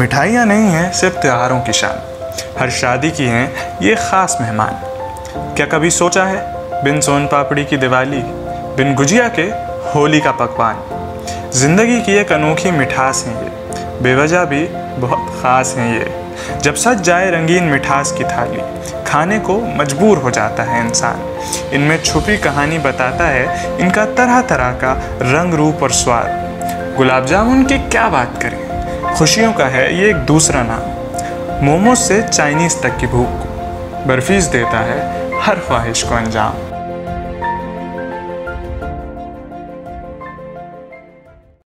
मिठाइयाँ नहीं हैं सिर्फ त्योहारों की शान, हर शादी की हैं ये ख़ास मेहमान। क्या कभी सोचा है बिन सोन पापड़ी की दिवाली, बिन गुजिया के होली का पकवान। ज़िंदगी की एक अनोखी मिठास है ये, बेवजह भी बहुत ख़ास हैं ये। जब सज जाए रंगीन मिठास की थाली, खाने को मजबूर हो जाता है इंसान। इनमें छुपी कहानी बताता है इनका तरह तरह का रंग, रूप और स्वाद। गुलाब जामुन की क्या बात करें, खुशियों का है ये एक दूसरा नाम। मोमोज से चाइनीज़ तक की भूख, बर्फीज देता है हर ख्वाहिश को अंजाम।